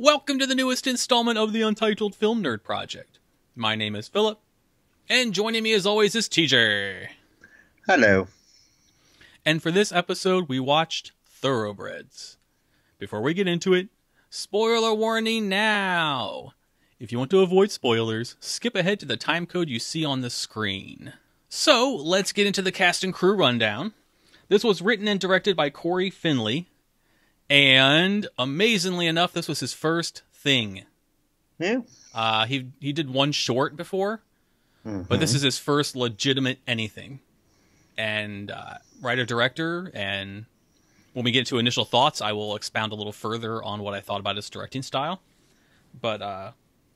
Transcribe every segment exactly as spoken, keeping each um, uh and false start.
Welcome to the newest installment of the Untitled Film Nerd Project. My name is Phillip, and joining me as always is T J. Hello. And for this episode, we watched Thoroughbreds. Before we get into it, spoiler warning now! If you want to avoid spoilers, skip ahead to the time code you see on the screen. So, let's get into the cast and crew rundown. This was written and directed by Cory Finley, and amazingly enough, this was his first thing. Yeah. Uh, he he did one short before, mm-hmm. but this is his first legitimate anything. And uh, writer-director, and when we get to initial thoughts, I will expound a little further on what I thought about his directing style. But uh,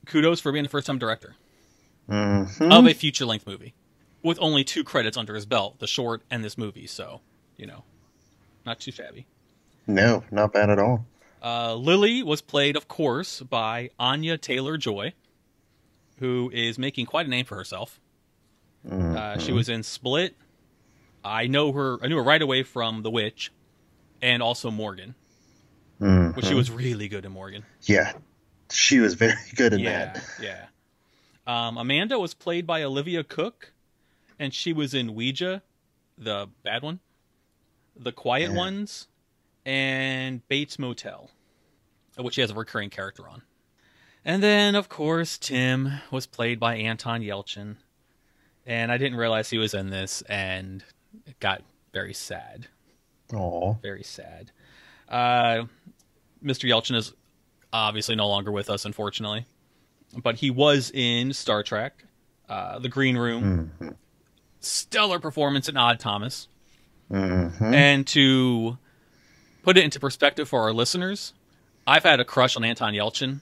kudos for being the first-time director mm-hmm. of a feature-length movie. With only two credits under his belt, the short and this movie, so, you know, not too shabby. No, not bad at all. Uh, Lily was played, of course, by Anya Taylor-Joy, who is making quite a name for herself. Mm-hmm. uh, she was in Split. I know her. I knew her right away from The Witch, and also Morgan, mm-hmm. which she was really good in Morgan. Yeah, she was very good in yeah, that. Yeah, yeah. Um, Amanda was played by Olivia Cooke. And she was in Ouija, the bad one, The Quiet yeah. Ones, and Bates Motel, which he has a recurring character on. And then, of course, Tim was played by Anton Yelchin. And I didn't realize he was in this, and it got very sad. Aww. Very sad. Uh, Mister Yelchin is obviously no longer with us, unfortunately. But he was in Star Trek, uh, The Green Room. Mm-hmm. Stellar performance in Odd Thomas. Mm-hmm. And to put it into perspective for our listeners, I've had a crush on Anton Yelchin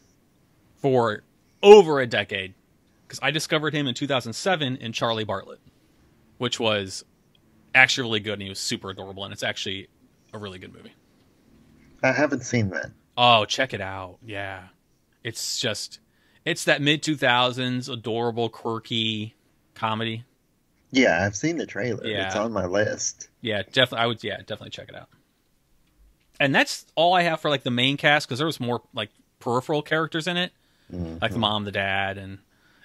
for over a decade because I discovered him in two thousand seven in Charlie Bartlett, which was actually really good, and he was super adorable, and it's actually a really good movie. I haven't seen that. Oh, check it out. Yeah. It's just, it's that mid two thousands adorable, quirky comedy. Yeah, I've seen the trailer. Yeah. It's on my list. Yeah, definitely. I would. Yeah, definitely check it out. And that's all I have for like the main cast, because there was more like peripheral characters in it, mm-hmm. like the mom, the dad, and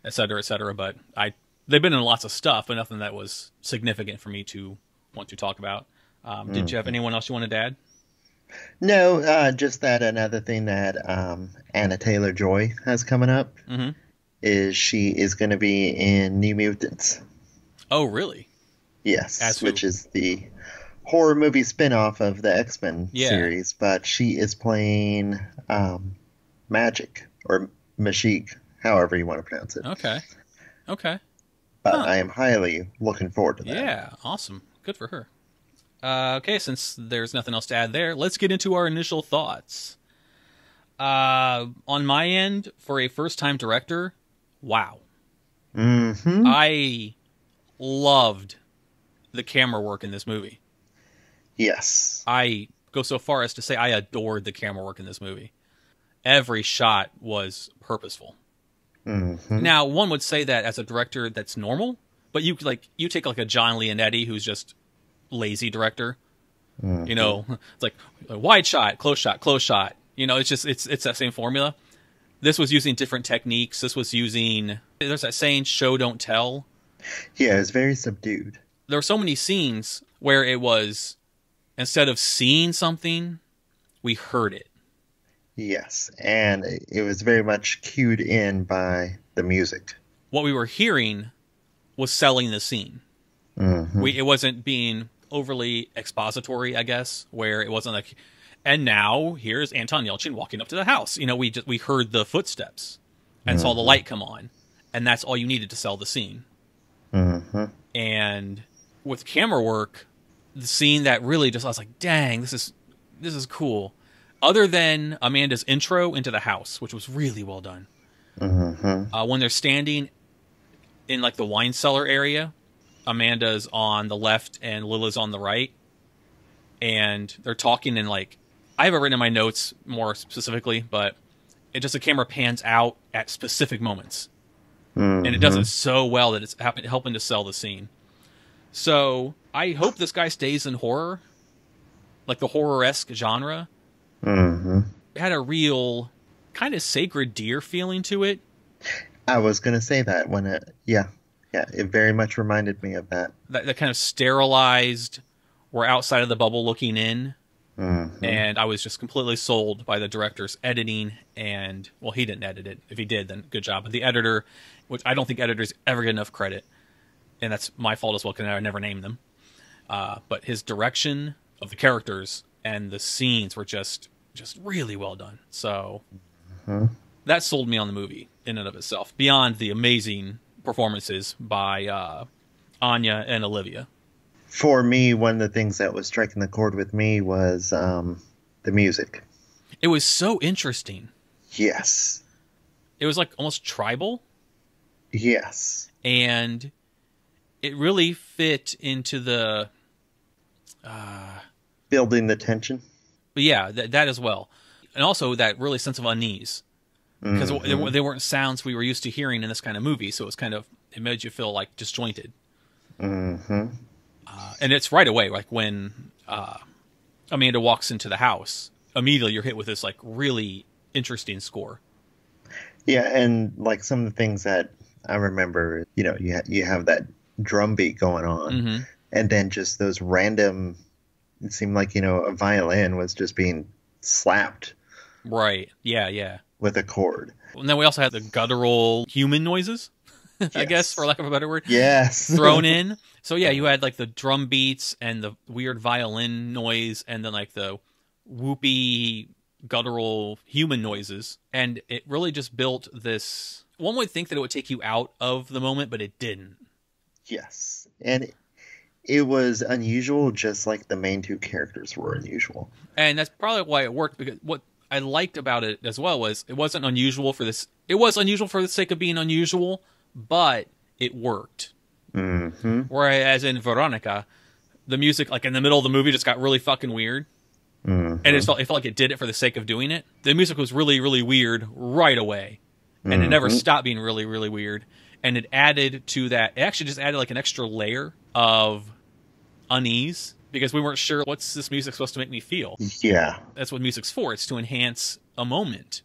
et cetera, et cetera. But I they've been in lots of stuff, but nothing that was significant for me to want to talk about. Um, did mm-hmm. you have anyone else you wanted to add? No, uh, just that another thing that um, Anna Taylor-Joy has coming up mm-hmm. is she is going to be in New Mutants. Oh, really? Yes, As which who? is the horror movie spinoff of the X-Men yeah. series, but she is playing um, Magic, or Mashik, however you want to pronounce it. Okay, okay. But huh. I am highly looking forward to that. Yeah, awesome. Good for her. Uh, okay, since there's nothing else to add there, let's get into our initial thoughts. Uh, on my end, for a first-time director, wow. Mm-hmm. I... loved the camera work in this movie. Yes. I go so far as to say I adored the camera work in this movie. Every shot was purposeful. Mm-hmm. Now, one would say that as a director that's normal, but you like you take like a John Leonetti who's just lazy director. Mm-hmm. You know, it's like a wide shot, close shot, close shot. You know, it's just it's it's that same formula. This was using different techniques. This was using there's that saying show don't tell. Yeah, it's very subdued. There were so many scenes where it was, instead of seeing something, we heard it. Yes, and it was very much cued in by the music. What we were hearing was selling the scene. Mm-hmm. We, it wasn't being overly expository, I guess, where it wasn't like, and now here's Anton Yelchin walking up to the house. You know, we just we heard the footsteps and mm-hmm. saw the light come on, and that's all you needed to sell the scene. Mm-hmm. And with camera work, the scene that really just I was like, dang, this is this is cool. Other than Amanda's intro into the house, which was really well done. Mm-hmm. Uh, when they're standing in like the wine cellar area, Amanda's on the left and Lila's on the right, and they're talking in like I have it written in my notes more specifically, but it just the camera pans out at specific moments. Mm-hmm. And it does it so well that it's helping to sell the scene. So I hope this guy stays in horror, like the horror-esque genre. Mm-hmm. It had a real kind of Sacred Deer feeling to it. I was going to say that when it, yeah, yeah, it very much reminded me of that. That, that kind of sterilized, we're outside of the bubble looking in. Mm-hmm. And I was just completely sold by the director's editing and, well, he didn't edit it. If he did, then good job. But the editor, which I don't think editors ever get enough credit, and that's my fault as well because I never named them. Uh, but his direction of the characters and the scenes were just, just really well done. So mm-hmm. that sold me on the movie in and of itself, beyond the amazing performances by uh, Anya and Olivia. For me, one of the things that was striking the chord with me was um, the music. It was so interesting. Yes. It was like almost tribal. Yes. And it really fit into the... Uh, building the tension. But yeah, th that as well. And also that really sense of unease. Because mm-hmm. they, they weren't sounds we were used to hearing in this kind of movie. So it was kind of, it made you feel like disjointed. Mm-hmm. Uh, and it's right away, like when uh, Amanda walks into the house, immediately you're hit with this like really interesting score. Yeah, and like some of the things that I remember, you know, you ha you have that drum beat going on, mm-hmm. and then just those random. It seemed like, you know, a violin was just being slapped. Right. Yeah. Yeah. With a chord. And then we also had the guttural human noises. Yes. I guess, for lack of a better word. Yes. Thrown in. So, yeah, you had, like, the drum beats and the weird violin noise and then, like, the whoopy, guttural human noises. And it really just built this... One would think that it would take you out of the moment, but it didn't. Yes. And it, it was unusual, just like the main two characters were unusual. And that's probably why it worked, because what I liked about it as well was it wasn't unusual for this... It was unusual for the sake of being unusual... But it worked. Mm-hmm. Whereas in Veronica, the music, like in the middle of the movie, just got really fucking weird. Mm-hmm. And it felt, it felt like it did it for the sake of doing it. The music was really, really weird right away. And mm-hmm. it never stopped being really, really weird. And it added to that. It actually just added like an extra layer of unease. Because we weren't sure, what's this music supposed to make me feel? Yeah. That's what music's for. It's to enhance a moment.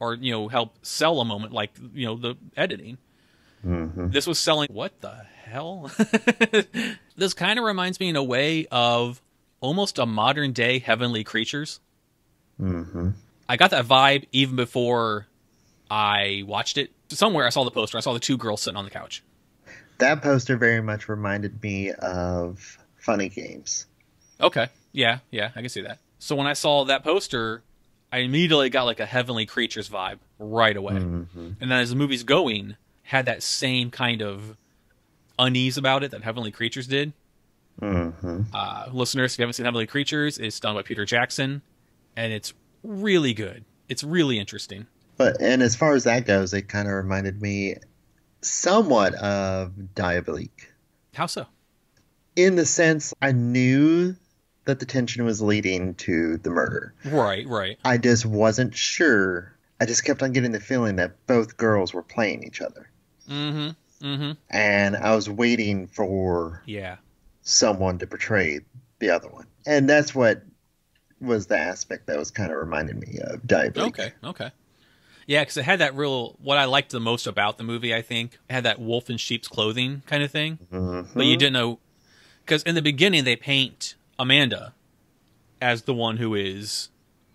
Or, you know, help sell a moment, like, you know, the editing. Mm-hmm. This was selling, what the hell? This kind of reminds me in a way of almost a modern day Heavenly Creatures. Mm-hmm. I got that vibe even before I watched it. Somewhere I saw the poster. I saw the two girls sitting on the couch. That poster very much reminded me of Funny Games. Okay. Yeah, yeah, I can see that. So when I saw that poster, I immediately got like a Heavenly Creatures vibe right away. Mm-hmm. And then as the movie's going... had that same kind of unease about it that Heavenly Creatures did. Mm-hmm. Uh, listeners, if you haven't seen Heavenly Creatures, it's done by Peter Jackson, and it's really good. It's really interesting. But and as far as that goes, it kind of reminded me somewhat of Diabolique. How so? In the sense, I knew that the tension was leading to the murder. Right, right. I just wasn't sure. I just kept on getting the feeling that both girls were playing each other. Mm-hmm. Mm-hmm. And I was waiting for yeah. someone to portray the other one. And that's what was the aspect that was kind of reminding me of Diabolique. Okay, okay. Yeah, because it had that real, what I liked the most about the movie, I think, it had that wolf in sheep's clothing kind of thing. Mm-hmm. But you didn't know, because in the beginning they paint Amanda as the one who is,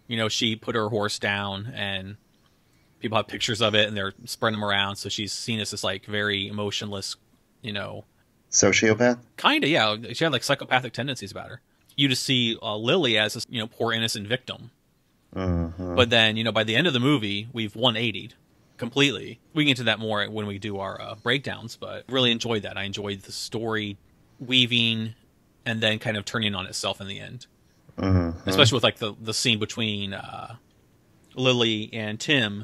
you know, she put her horse down and... people have pictures of it, and they're spreading them around. So she's seen as this, like, very emotionless, you know... sociopath? Kind of, yeah. She had, like, psychopathic tendencies about her. You just see uh, Lily as this, you know, poor innocent victim. Uh-huh. But then, you know, by the end of the movie, we've one eighty'd completely. We can get to that more when we do our uh, breakdowns, but really enjoyed that. I enjoyed the story weaving and then kind of turning on itself in the end. Uh-huh. Especially with, like, the, the scene between uh, Lily and Tim...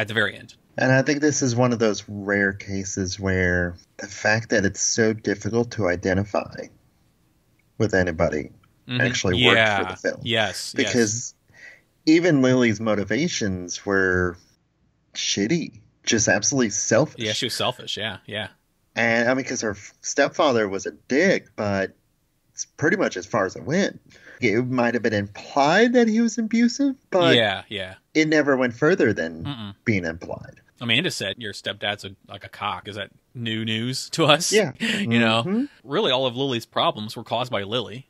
at the very end. And I think this is one of those rare cases where the fact that it's so difficult to identify with anybody mm-hmm. actually yeah. worked for the film. Yes. Because yes. even Lily's motivations were shitty. Just absolutely selfish. Yeah, she was selfish. Yeah, yeah. And I mean, because her stepfather was a dick, but it's pretty much as far as it went. it might have been implied that he was abusive, but yeah, yeah, it never went further than Mm-mm. being implied. Amanda said your stepdad's a, like a cock. Is that new news to us? Yeah. Mm-hmm. You know, really all of Lily's problems were caused by Lily.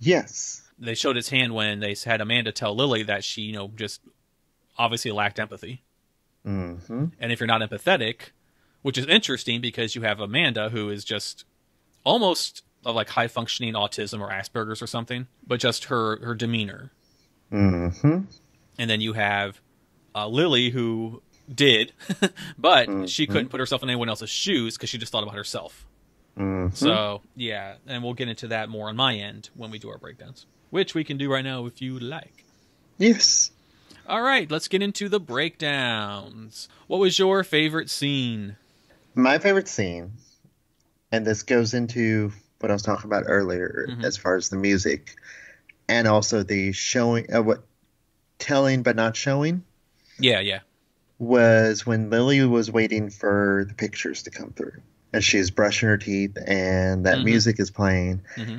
Yes. They showed his hand when they had Amanda tell Lily that she, you know, just obviously lacked empathy. Mm-hmm. And if you're not empathetic, which is interesting because you have Amanda who is just almost of like high functioning autism or Asperger's or something, but just her, her demeanor. Mm-hmm. And then you have uh, Lily who... did, but mm-hmm. she couldn't put herself in anyone else's shoes because she just thought about herself. Mm-hmm. So, yeah, and we'll get into that more on my end when we do our breakdowns, which we can do right now if you like. Yes. All right, let's get into the breakdowns. What was your favorite scene? My favorite scene, and this goes into what I was talking about earlier mm-hmm. as far as the music and also the showing, uh, what telling but not showing. Yeah, yeah. Was when Lily was waiting for the pictures to come through. And she's brushing her teeth, and that mm-hmm. music is playing. Mm-hmm.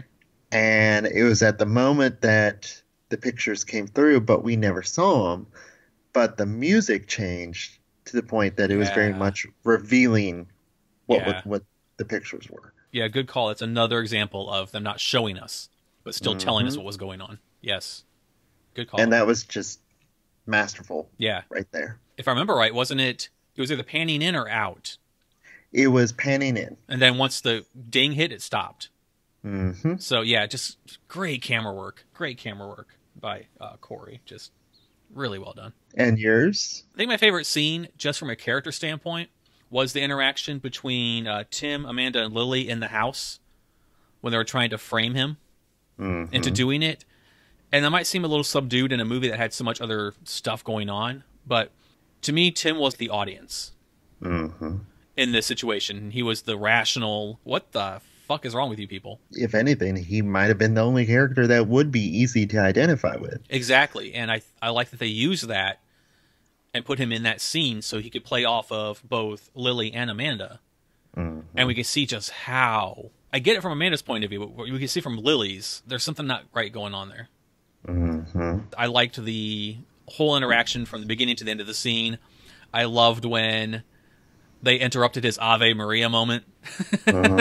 And it was at the moment that the pictures came through, but we never saw them. But the music changed to the point that it was yeah. very much revealing what, yeah. what what the pictures were. Yeah, good call. It's another example of them not showing us, but still mm-hmm. telling us what was going on. Yes. Good call. And that was just masterful. Yeah. Right there. If I remember right, wasn't it, it was either panning in or out? It was panning in. And then once the ding hit, it stopped. Mm-hmm. So, yeah, just great camera work. Great camera work by uh, Cory. Just really well done. And yours? I think my favorite scene, just from a character standpoint, was the interaction between uh, Tim, Amanda, and Lily in the house when they were trying to frame him mm-hmm. into doing it. And that might seem a little subdued in a movie that had so much other stuff going on, but... to me, Tim was the audience mm-hmm. in this situation. He was the rational, what the fuck is wrong with you people? If anything, he might have been the only character that would be easy to identify with. Exactly. And I I like that they used that and put him in that scene so he could play off of both Lily and Amanda. Mm-hmm. And we can see just how. I get it from Amanda's point of view, but we can see from Lily's, there's something not right going on there. Mm-hmm. I liked the... whole interaction from the beginning to the end of the scene. I loved when they interrupted his Ave Maria moment. Uh-huh.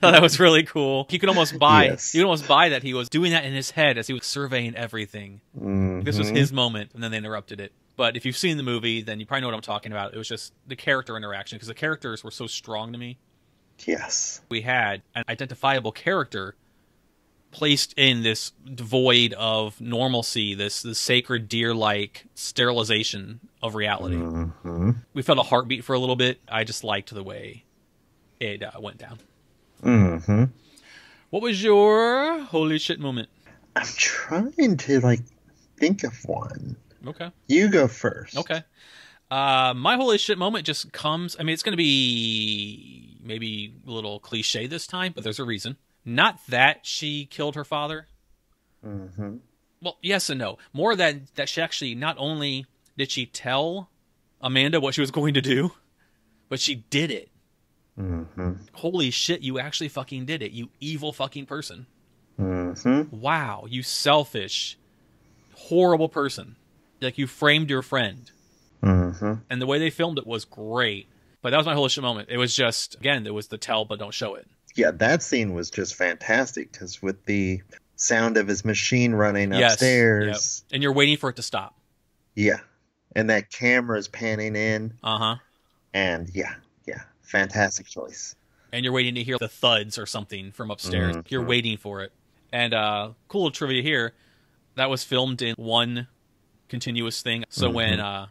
Oh, that was really cool. He could almost buy yes. you could almost buy that he was doing that in his head as he was surveying everything. Mm-hmm. This was his moment, and then they interrupted it. But if you've seen the movie, then you probably know what I'm talking about. It was just the character interaction, because the characters were so strong to me. Yes. We had an identifiable character placed in this void of normalcy, this, this sacred deer-like sterilization of reality. Mm-hmm. We felt a heartbeat for a little bit. I just liked the way it uh, went down. Mm-hmm. What was your holy shit moment? I'm trying to, like, think of one. Okay. You go first. Okay. Uh, my holy shit moment just comes... I mean, it's going to be maybe a little cliche this time, but there's a reason. Not that she killed her father. Mm-hmm. Well, yes and no. More than that, she actually, not only did she tell Amanda what she was going to do, but she did it. Mm-hmm. Holy shit, you actually fucking did it. You evil fucking person. Mm-hmm. Wow, you selfish, horrible person. Like, you framed your friend. Mm-hmm. And the way they filmed it was great. But that was my holy shit moment. It was just, again, it was the tell but don't show it. Yeah, that scene was just fantastic because with the sound of his machine running yes, upstairs. Yep. And you're waiting for it to stop. Yeah. And that camera's panning in. Uh-huh. And yeah, yeah. Fantastic choice. And you're waiting to hear the thuds or something from upstairs. Mm-hmm. You're waiting for it. And uh, cool trivia here, that was filmed in one continuous thing. So mm-hmm. when uh,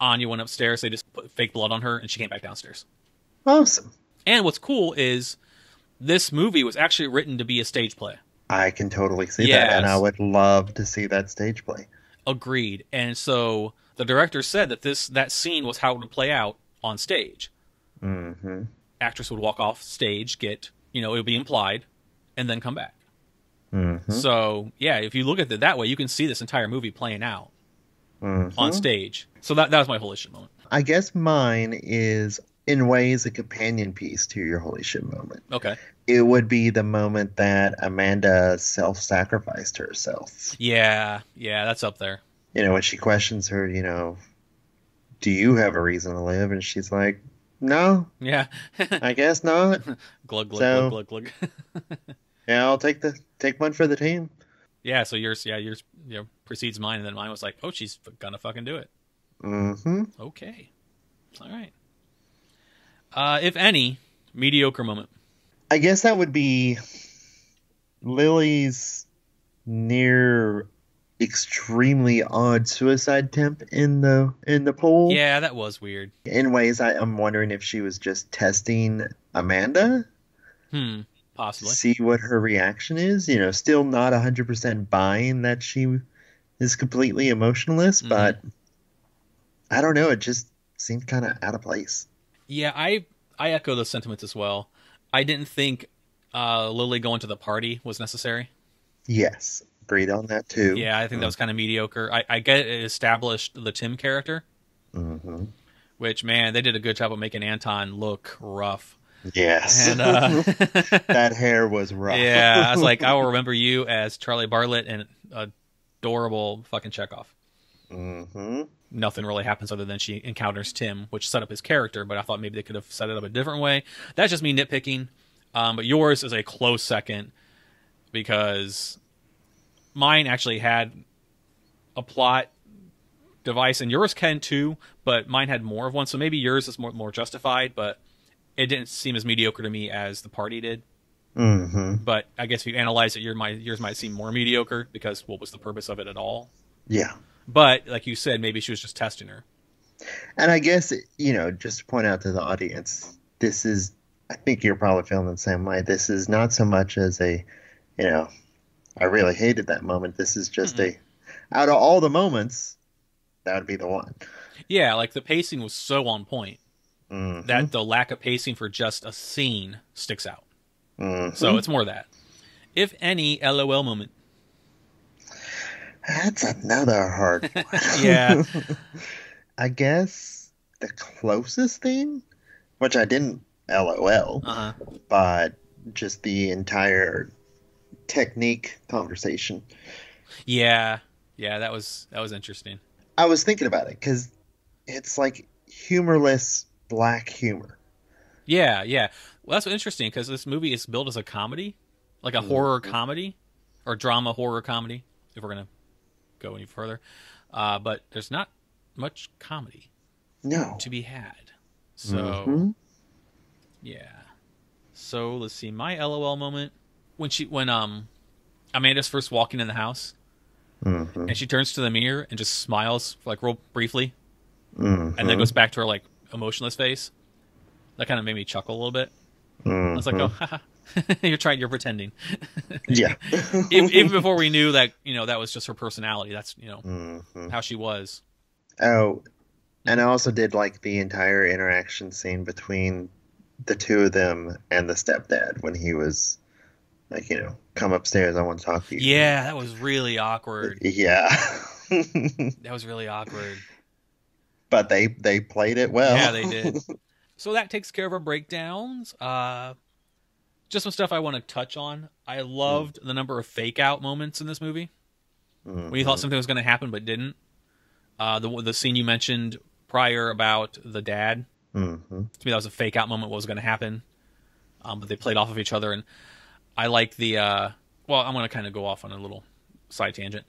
Anya went upstairs, they just put fake blood on her and she came back downstairs. Awesome. And what's cool is... this movie was actually written to be a stage play. I can totally see yes. that, and I would love to see that stage play. Agreed. And so the director said that this that scene was how it would play out on stage. Mm-hmm. Actress would walk off stage, get, you know, it would be implied, and then come back. Mm-hmm. So, yeah, if you look at it that way, you can see this entire movie playing out mm-hmm. on stage. So that, that was my holy shit moment. I guess mine is in ways a companion piece to your holy shit moment. Okay. It would be the moment that Amanda self-sacrificed herself. Yeah, yeah, that's up there. You know, when she questions her, you know, do you have a reason to live? And she's like, no. Yeah. I guess not. Glug, glug, so, glug, glug, glug. Yeah, I'll take the take one for the team. Yeah, so yours, yeah, yours, you know, precedes mine, and then mine was like, oh, she's gonna fucking do it. Mm-hmm. Okay. All right. Uh, if any, mediocre moment. I guess that would be Lily's near extremely odd suicide attempt in the in the pool. Yeah, that was weird. In ways, I, I'm wondering if she was just testing Amanda. Hmm. Possibly. See what her reaction is. You know, still not one hundred percent buying that she is completely emotionless, mm-hmm. but I don't know. It just seemed kind of out of place. Yeah, I, I echo those sentiments as well. I didn't think uh, Lily going to the party was necessary. Yes, agreed on that too. Yeah, I think that was kind of mediocre. I, I get it established the Tim character, mm-hmm. which, man, they did a good job of making Anton look rough. Yes. And, uh, that hair was rough. Yeah, I was like, I will remember you as Charlie Bartlett and adorable fucking Chekhov. Mm-hmm. Nothing really happens other than she encounters Tim, which set up his character, but I thought maybe they could have set it up a different way. That's just me nitpicking. Um, but yours is a close second because mine actually had a plot device, and yours can too, but mine had more of one, so maybe yours is more, more justified, but it didn't seem as mediocre to me as the party did. Mm-hmm. But I guess if you analyze it, yours might, yours might seem more mediocre because what was the purpose of it at all? Yeah. But like you said, maybe she was just testing her. And I guess, you know, just to point out to the audience, this is, I think you're probably feeling the same way. This is not so much as a, you know, I really hated that moment. This is just mm-hmm. a, out of all the moments, that would be the one. Yeah. Like the pacing was so on point. Mm-hmm. That the lack of pacing for just a scene sticks out. Mm-hmm. So it's more that. If any, LOL moment. That's another hard one. Yeah. I guess the closest thing, which I didn't LOL, uh-huh. but just the entire technique conversation. Yeah. Yeah, that was, that was interesting. I was thinking about it because it's like humorless black humor. Yeah, yeah. Well, that's interesting because this movie is billed as a comedy, like a mm-hmm. horror comedy or drama horror comedy, if we're going to go any further. Uh, but there's not much comedy no. to be had. So, mm-hmm. yeah. So, let's see. My LOL moment, when she, when um, Amanda's first walking in the house, mm-hmm. and she turns to the mirror and just smiles, like, real briefly, mm-hmm. and then goes back to her, like, emotionless face. That kind of made me chuckle a little bit. Mm-hmm. I was like, oh, haha. You're trying, you're pretending. Yeah. Even, even before we knew that, you know, that was just her personality. That's, you know, mm-hmm. how she was. Oh, and I also did like the entire interaction scene between the two of them and the stepdad when he was like, you know, come upstairs, I want to talk to you. Yeah, that was really awkward. Yeah. That was really awkward. But they, they played it well. Yeah, they did. So that takes care of our breakdowns. Uh, just some stuff I want to touch on. I loved mm. the number of fake-out moments in this movie. Mm-hmm. When you thought something was going to happen but didn't. Uh, the the scene you mentioned prior about the dad. Mm-hmm. To me, that was a fake-out moment, what was going to happen. Um, but they played off of each other. And I like the... Uh, well, I'm going to kind of go off on a little side tangent.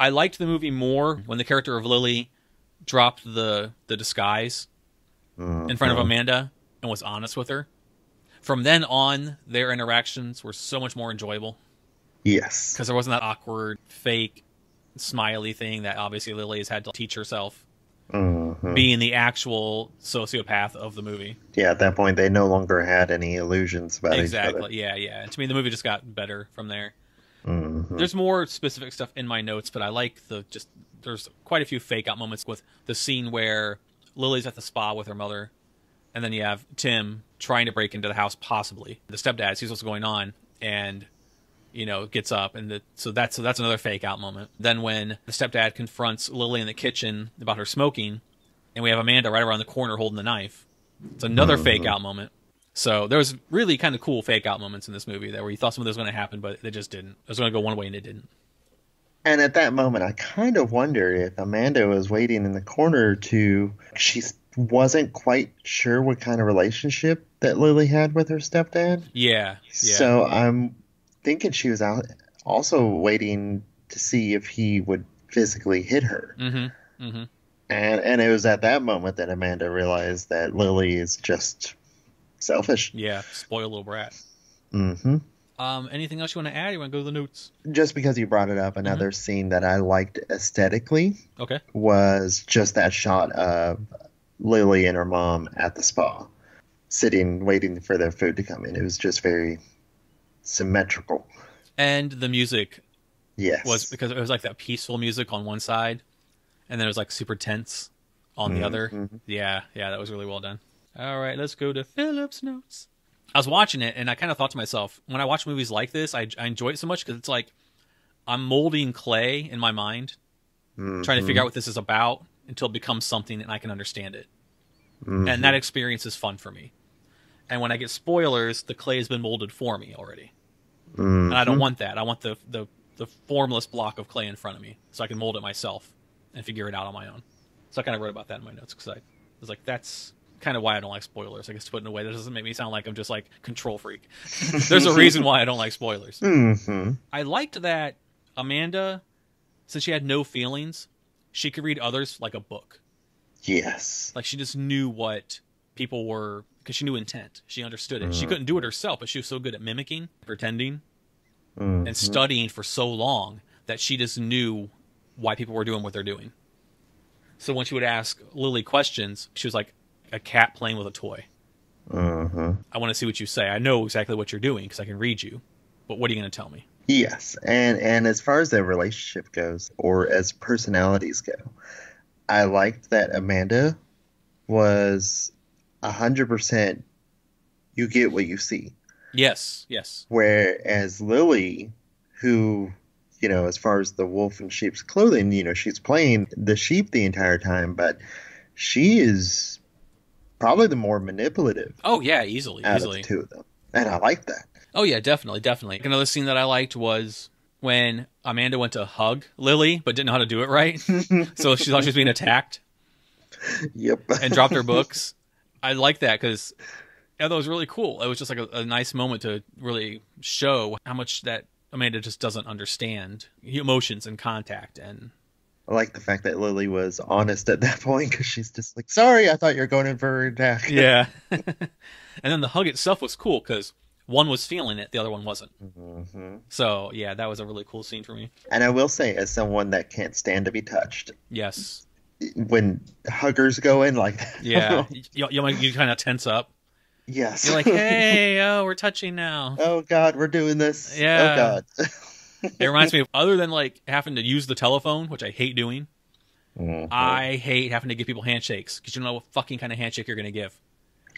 I liked the movie more when the character of Lily dropped the, the disguise mm-hmm. in front of Amanda and was honest with her. From then on, their interactions were so much more enjoyable. Yes. Because there wasn't that awkward, fake, smiley thing that obviously Lily has had to teach herself. Mm-hmm. Being the actual sociopath of the movie. Yeah, at that point, they no longer had any illusions about exactly. each other. Yeah, yeah. And to me, the movie just got better from there. Mm-hmm. There's more specific stuff in my notes, but I like the just... There's quite a few fake-out moments with the scene where Lily's at the spa with her mother, and then you have Tim trying to break into the house, possibly. The stepdad sees what's going on and, you know, gets up. And the, so that's so that's another fake-out moment. Then when the stepdad confronts Lily in the kitchen about her smoking, and we have Amanda right around the corner holding the knife, It's another mm-hmm. fake out moment. So there was really kind of cool fake out moments in this movie that where you thought something was going to happen, but it just didn't. It was going to go one way and it didn't. And at that moment, I kind of wonder if Amanda was waiting in the corner to – she wasn't quite sure what kind of relationship that Lily had with her stepdad. Yeah. yeah. So I'm thinking she was out also waiting to see if he would physically hit her. Mm-hmm. Mm-hmm. And, and it was at that moment that Amanda realized that Lily is just selfish. Yeah, spoiled little brat. Mm-hmm. Um, anything else you want to add? You want to go to the notes? Just because you brought it up, another mm-hmm. scene that I liked aesthetically okay. was just that shot of Lily and her mom at the spa, sitting, waiting for their food to come in. It was just very symmetrical. And the music yes. was, because it was like that peaceful music on one side, and then it was like super tense on the mm-hmm. other. Yeah, yeah, that was really well done. All right, let's go to Phillip's notes. I was watching it, and I kind of thought to myself, when I watch movies like this, I, I enjoy it so much because it's like I'm molding clay in my mind, mm-hmm. trying to figure out what this is about until it becomes something and I can understand it. Mm-hmm. And that experience is fun for me. And when I get spoilers, the clay has been molded for me already. Mm-hmm. And I don't want that. I want the, the, the formless block of clay in front of me so I can mold it myself and figure it out on my own. So I kind of wrote about that in my notes because I was like, that's kind of why I don't like spoilers. I guess to put it in a way that doesn't make me sound like I'm just like control freak. There's a reason why I don't like spoilers. Mm-hmm. I liked that Amanda, since she had no feelings, she could read others like a book. Yes. Like she just knew what people were, because she knew intent. She understood it. Mm-hmm. She couldn't do it herself, but she was so good at mimicking, pretending, mm-hmm. and studying for so long that she just knew why people were doing what they're doing. So when she would ask Lily questions, she was like, a cat playing with a toy. Uh-huh. I want to see what you say. I know exactly what you're doing because I can read you, but what are you going to tell me? Yes. And, and as far as their relationship goes, or as personalities go, I liked that Amanda was one hundred percent you get what you see. Yes, yes. Whereas Lily, who, you know, as far as the wolf in sheep's clothing, you know, she's playing the sheep the entire time, but she is probably the more manipulative. Oh, yeah, easily. Out easily. Of the two of them. And I like that. Oh, yeah, definitely, definitely. Another scene that I liked was when Amanda went to hug Lily, but didn't know how to do it right. So she thought she was being attacked. Yep. And dropped her books. I like that because that was really cool. It was just like a, a nice moment to really show how much that Amanda just doesn't understand emotions and contact and... I like the fact that Lily was honest at that point because she's just like, sorry, I thought you were going in for an attack. Yeah. And then the hug itself was cool because one was feeling it, the other one wasn't. Mm-hmm. So, yeah, that was a really cool scene for me. And I will say, as someone that can't stand to be touched. Yes. When huggers go in like that. Yeah. you, you, you kind of tense up. Yes. You're like, hey, oh, we're touching now. Oh, God, we're doing this. Yeah. Oh, God. It reminds me of, other than like having to use the telephone, which I hate doing, mm-hmm. I hate having to give people handshakes because you don't know what fucking kind of handshake you're going to give.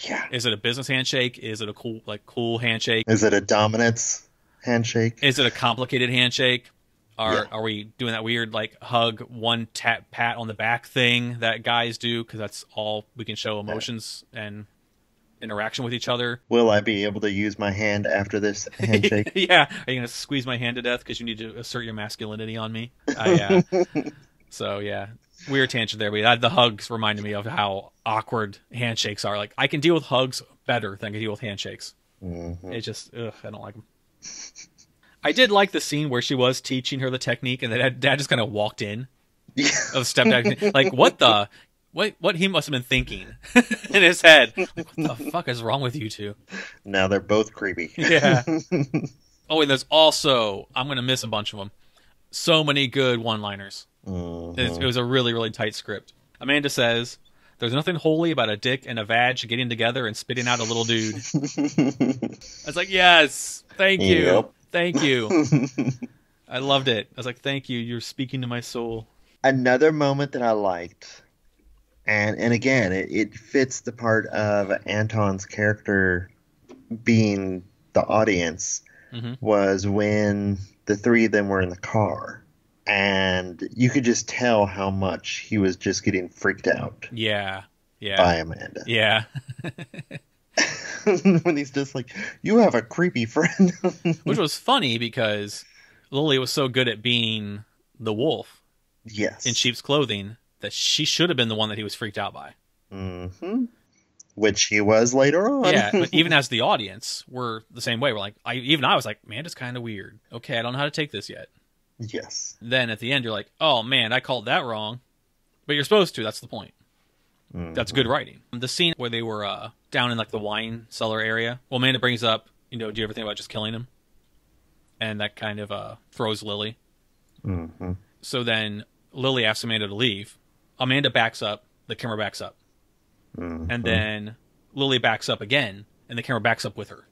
Yeah. Is it a business handshake? Is it a cool, like cool handshake? Is it a dominance handshake? Is it a complicated handshake? Are, yeah. are we doing that weird like hug, one tap, pat on the back thing that guys do? Because that's all we can show emotions yeah. and interaction with each other. Will I be able to use my hand after this handshake? Yeah. Are you going to squeeze my hand to death because you need to assert your masculinity on me? I, uh, so, yeah. Weird tangent there. But the hugs reminded me of how awkward handshakes are. Like, I can deal with hugs better than I can deal with handshakes. Mm-hmm. It's just, ugh, I don't like them. I did like the scene where she was teaching her the technique and then Dad just kind of walked in. Of stepdad. Like, what the... What what he must have been thinking in his head. Like, what the fuck is wrong with you two? Now they're both creepy. Yeah. Oh, and there's also, I'm going to miss a bunch of them. So many good one-liners. Mm-hmm. It, it was a really, really tight script. Amanda says, there's nothing holy about a dick and a vag getting together and spitting out a little dude. I was like, yes, thank you. Yep. Thank you. I loved it. I was like, thank you. You're speaking to my soul. Another moment that I liked... And and again, it, it fits the part of Anton's character being the audience mm-hmm. was when the three of them were in the car. And you could just tell how much he was just getting freaked out. Yeah. Yeah. By Amanda. Yeah. When he's just like, you have a creepy friend. Which was funny because Lily was so good at being the wolf. Yes. In sheep's clothing that she should have been the one that he was freaked out by. Mm-hmm. Which he was later on. Yeah, but even as the audience, we're the same way. We're like, I even I was like, man, it's kind of weird. Okay, I don't know how to take this yet. Yes. Then at the end, you're like, oh, man, I called that wrong. But you're supposed to. That's the point. Mm-hmm. That's good writing. The scene where they were uh, down in like the wine cellar area. Well, Amanda brings up, you know, do you ever think about just killing him? And that kind of uh, froze Lily. Mm-hmm. So then Lily asks Amanda to leave. Amanda backs up. The camera backs up. Mm-hmm. And then Lily backs up again, and the camera backs up with her.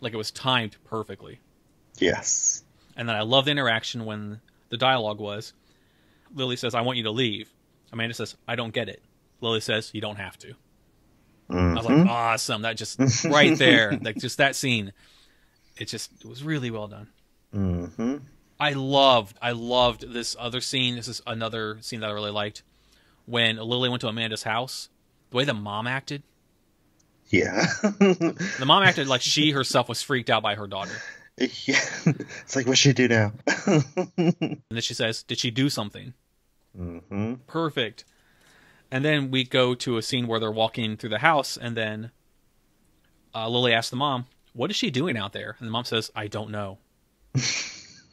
Like it was timed perfectly. Yes. And then I love the interaction when the dialogue was, Lily says, I want you to leave. Amanda says, I don't get it. Lily says, you don't have to. Mm-hmm. I was like, awesome. That just right there. Like just that scene. It just it was really well done. Mm-hmm. I loved, I loved this other scene. This is another scene that I really liked. When Lily went to Amanda's house, the way the mom acted. Yeah. The mom acted like she herself was freaked out by her daughter. Yeah. It's like, what should she do now? And then she says, did she do something? Mm-hmm. Perfect. And then we go to a scene where they're walking through the house, and then uh, Lily asks the mom, what is she doing out there? And the mom says, I don't know.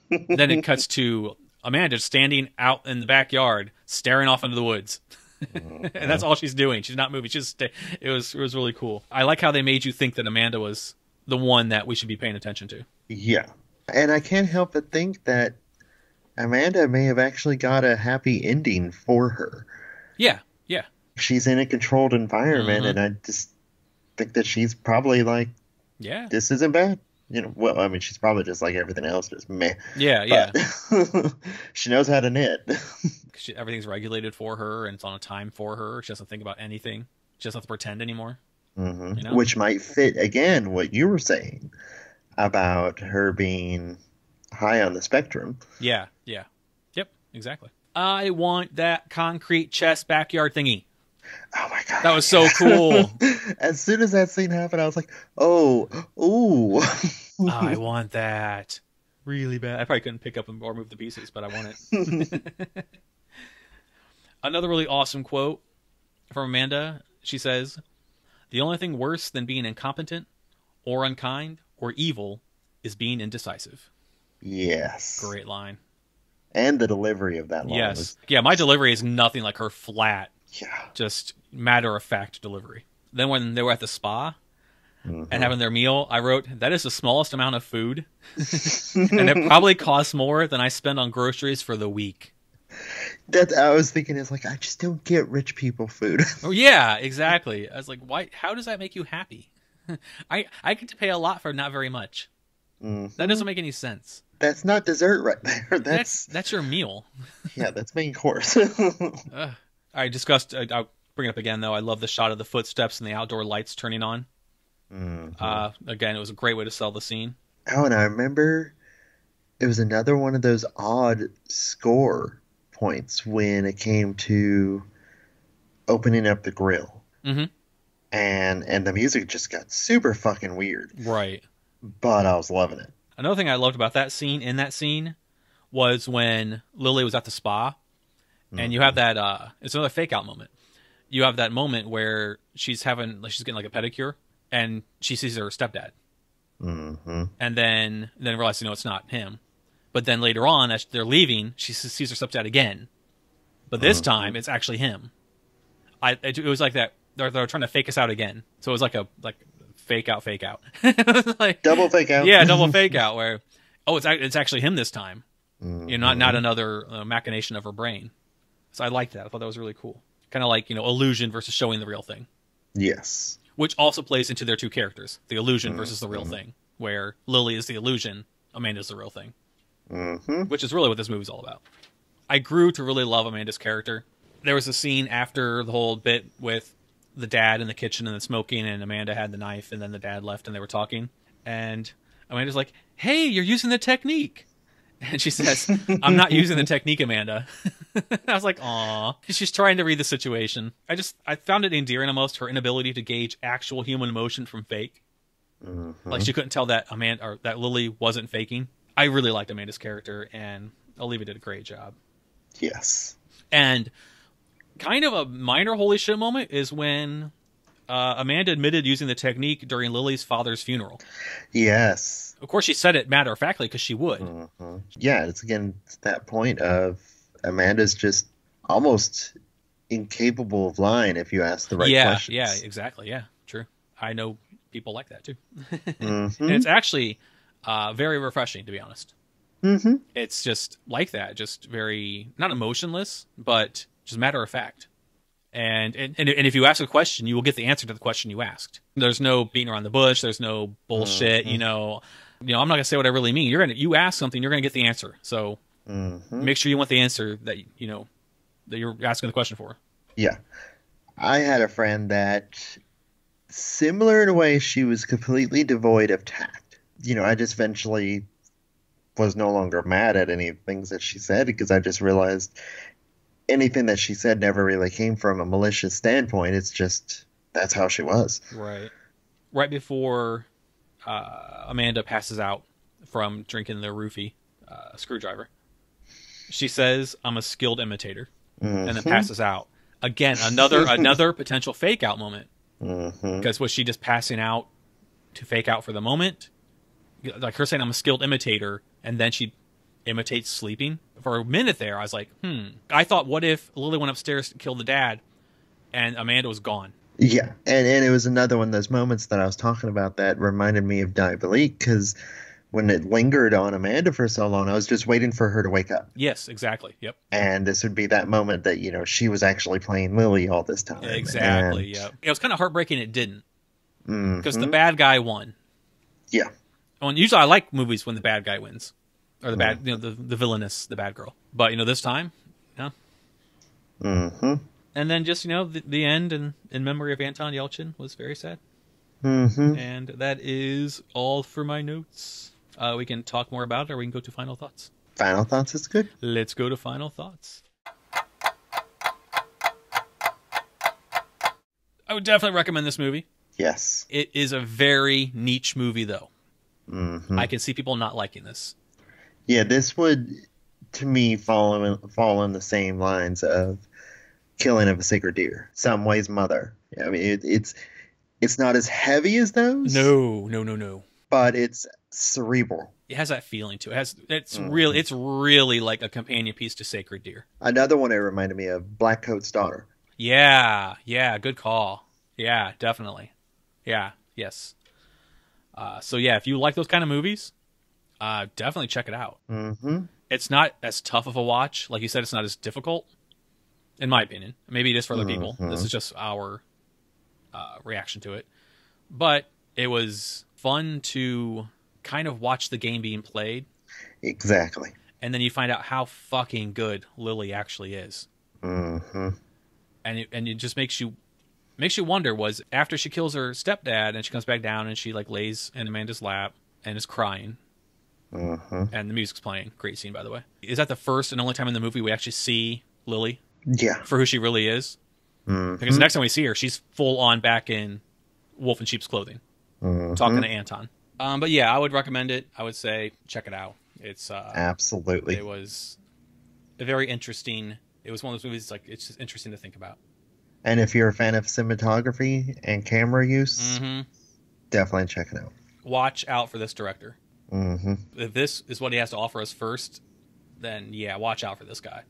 Then it cuts to Amanda standing out in the backyard, staring off into the woods. Mm-hmm. And that's all she's doing. She's not moving. She's just, it was, it was really cool. I like how they made you think that Amanda was the one that we should be paying attention to. Yeah. And I can't help but think that Amanda may have actually got a happy ending for her. Yeah. Yeah. She's in a controlled environment, mm-hmm. and I just think that she's probably like, yeah, this isn't bad. You know, well, I mean, she's probably just like everything else, just meh. Yeah, yeah. But she knows how to knit. She, everything's regulated for her, and it's on a time for her. She doesn't think about anything. She doesn't have to pretend anymore. Mm-hmm. You know? Which might fit, again, what you were saying about her being high on the spectrum. Yeah, yeah. Yep, exactly. I want that concrete chest backyard thingy. Oh my god, that was so cool. As soon as that scene happened, I was like, oh, ooh. I want that really bad. I probably couldn't pick up or move the pieces, but I want it. Another really awesome quote from Amanda. She says, the only thing worse than being incompetent or unkind or evil is being indecisive. Yes. Great line. And the delivery of that line. Yes. Was... Yeah, my delivery is nothing like her flat. Yeah. Just matter-of-fact delivery. Then when they were at the spa mm-hmm. and having their meal, I wrote, that is the smallest amount of food. And it probably costs more than I spend on groceries for the week. That I was thinking is like, I just don't get rich people food. Oh, yeah, exactly. I was like, why? How does that make you happy? I, I get to pay a lot for not very much. Mm-hmm. That doesn't make any sense. That's not dessert right there. That's That's, that's your meal. Yeah, that's main course. uh. I discussed, I, I'll bring it up again, though. I love the shot of the footsteps and the outdoor lights turning on. Mm-hmm. Uh, again, it was a great way to sell the scene. Oh, and I remember it was another one of those odd score points when it came to opening up the grill. Mm-hmm. And, and the music just got super fucking weird. Right. But I was loving it. Another thing I loved about that scene, in that scene, was when Lily was at the spa. And you have that, uh, it's another fake out moment. You have that moment where she's having, like, she's getting like a pedicure and she sees her stepdad. Mm-hmm. And then, and then realizes, you know, it's not him. But then later on, as they're leaving, she sees her stepdad again. But this mm-hmm. time, it's actually him. I, it, it was like that, they're, they're trying to fake us out again. So it was like a, like fake out, fake out. Like, double fake out. Yeah, double fake out where, oh, it's, it's actually him this time. Mm-hmm. You know, not, not another uh, machination of her brain. So I liked that. I thought that was really cool. Kind of like, you know, illusion versus showing the real thing. Yes. Which also plays into their two characters. The illusion mm-hmm. versus the real thing. Where Lily is the illusion, Amanda's the real thing. Mm-hmm. Which is really what this movie's all about. I grew to really love Amanda's character. There was a scene after the whole bit with the dad in the kitchen and the smoking, and Amanda had the knife, and then the dad left and they were talking. And Amanda's like, hey, you're using the technique. And she says, I'm not using the technique, Amanda. I was like, aw. She's trying to read the situation. I just, I found it endearing almost, her inability to gauge actual human emotion from fake. Mm-hmm. Like, she couldn't tell that Amanda, or that Lily wasn't faking. I really liked Amanda's character, and Olivia did a great job. Yes. And kind of a minor holy shit moment is when uh, Amanda admitted using the technique during Lily's father's funeral. Yes. Of course, she said it matter-of-factly because she would. Mm-hmm. Yeah, it's again that point of Amanda's just almost incapable of lying if you ask the right yeah, questions. Yeah, exactly. Yeah, true. I know people like that, too. Mm-hmm. And it's actually uh, very refreshing, to be honest. Mm-hmm. It's just like that, just very, not emotionless, but just matter of fact. And, and and if you ask a question, you will get the answer to the question you asked. There's no beating around the bush. There's no bullshit. Mm-hmm. You know, you know, I'm not gonna say what I really mean. You're gonna, you ask something, you're gonna get the answer. So mm-hmm. make sure you want the answer that you know that you're asking the question for. Yeah, I had a friend that, similar in a way, she was completely devoid of tact. You know, I just eventually was no longer mad at any things that she said because I just realized anything that she said never really came from a malicious standpoint. It's just that's how she was. Right. Right before uh, Amanda passes out from drinking the roofie uh, screwdriver, she says, "I'm a skilled imitator," mm-hmm. and then passes out. Again, another another potential fake out moment. Mm-hmm. Because was she just passing out to fake out for the moment? Like her saying, "I'm a skilled imitator," and then she imitates sleeping. For a minute there, I was like, hmm. I thought, what if Lily went upstairs to kill the dad and Amanda was gone? Yeah, and, and it was another one of those moments that I was talking about that reminded me of Diabolique, because when it lingered on Amanda for so long, I was just waiting for her to wake up. Yes, exactly, yep. And this would be that moment that, you know, she was actually playing Lily all this time. Exactly, and... yep. It was kind of heartbreaking it didn't, because mm-hmm. the bad guy won. Yeah. And usually I like movies when the bad guy wins. Or the bad, you know, the, the villainess, the bad girl. But, you know, this time, yeah. Mm-hmm. And then just, you know, the, the end in, in memory of Anton Yelchin was very sad. Mm-hmm. And that is all for my notes. Uh, we can talk more about it, or we can go to final thoughts. Final thoughts is good. Let's go to final thoughts. I would definitely recommend this movie. Yes. It is a very niche movie, though. Mm-hmm. I can see people not liking this. Yeah, this would, to me, fall in, fall in the same lines of Killing of a Sacred Deer, Samway's Mother. I mean, it, it's it's not as heavy as those. No, no, no, no. But it's cerebral. It has that feeling to it. It has, it's mm. real. It's really like a companion piece to Sacred Deer. Another one it reminded me of, Black Coat's Daughter. Yeah, yeah, good call. Yeah, definitely. Yeah, yes. Uh, so yeah, if you like those kind of movies, Uh, definitely check it out. Mm-hmm. It's not as tough of a watch. Like you said, it's not as difficult, in my opinion. Maybe it is for other mm-hmm. people. This is just our uh, reaction to it. But it was fun to kind of watch the game being played. Exactly. And then you find out how fucking good Lily actually is. Mm-hmm. And it, and it just makes you makes you wonder, was after she kills her stepdad and she comes back down and she like lays in Amanda's lap and is crying. Uh-huh. And the music's playing. Great scene, by the way. Is that the first and only time in the movie we actually see Lily? Yeah. For who she really is? Mm-hmm. Because the next time we see her, she's full on back in wolf and sheep's clothing. Mm-hmm. Talking to Anton. Um, but yeah, I would recommend it. I would say check it out. It's uh, absolutely. It was a very interesting. It was one of those movies. Like it's just interesting to think about. And if you're a fan of cinematography and camera use, mm-hmm. definitely check it out. Watch out for this director. Mm-hmm. If this is what he has to offer us first, then yeah, watch out for this guy.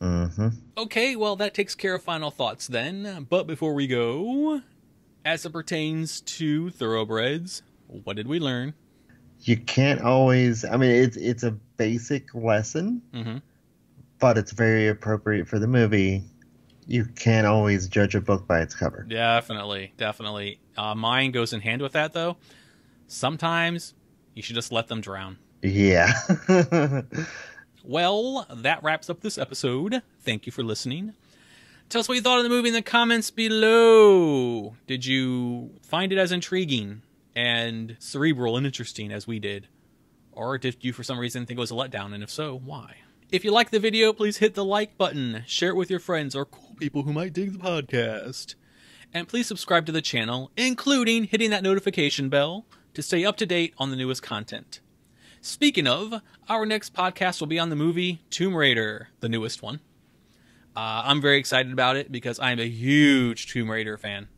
Mm-hmm. Okay, well, that takes care of final thoughts then. But before we go, as it pertains to Thoroughbreds, what did we learn? You can't always, I mean, it's, it's a basic lesson, mm-hmm. but it's very appropriate for the movie. You can't always judge a book by its cover. Definitely, definitely. Uh, mine goes in hand with that, though. Sometimes you should just let them drown. Yeah. Well, that wraps up this episode. Thank you for listening. Tell us what you thought of the movie in the comments below. Did you find it as intriguing and cerebral and interesting as we did? Or did you for some reason think it was a letdown, and if so, why? If you like the video, please hit the like button, share it with your friends or cool people who might dig the podcast. And please subscribe to the channel, including hitting that notification bell to stay up to date on the newest content. Speaking of, our next podcast will be on the movie Tomb Raider, the newest one. Uh, I'm very excited about it because I'm a huge Tomb Raider fan.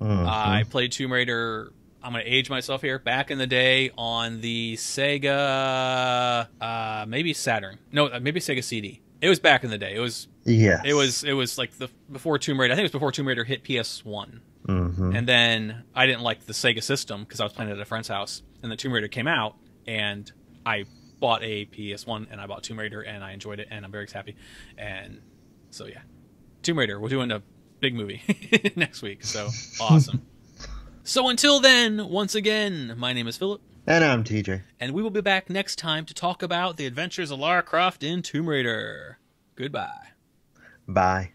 Mm-hmm. uh, I played Tomb Raider, I'm going to age myself here, back in the day on the Sega, uh, maybe Saturn. No, maybe Sega C D. It was back in the day. It was, yeah. It was, it was like the before Tomb Raider. I think it was before Tomb Raider hit P S one. Mm-hmm. And then I didn't like the Sega system because I was playing it at a friend's house. And the Tomb Raider came out, and I bought a P S one, and I bought Tomb Raider, and I enjoyed it, and I'm very happy. And so yeah, Tomb Raider. We're doing a big movie next week. So awesome. So until then, once again, my name is Phillip. And I'm T J. And we will be back next time to talk about the adventures of Lara Croft in Tomb Raider. Goodbye. Bye.